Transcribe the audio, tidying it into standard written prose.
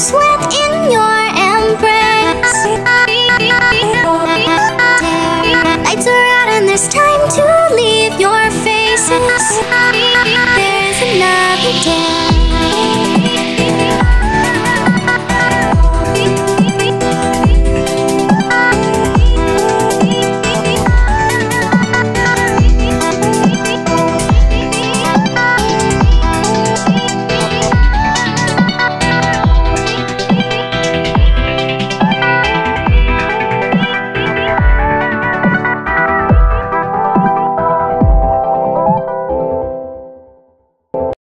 slept in your embrace. I turned around and there's time to leave your face.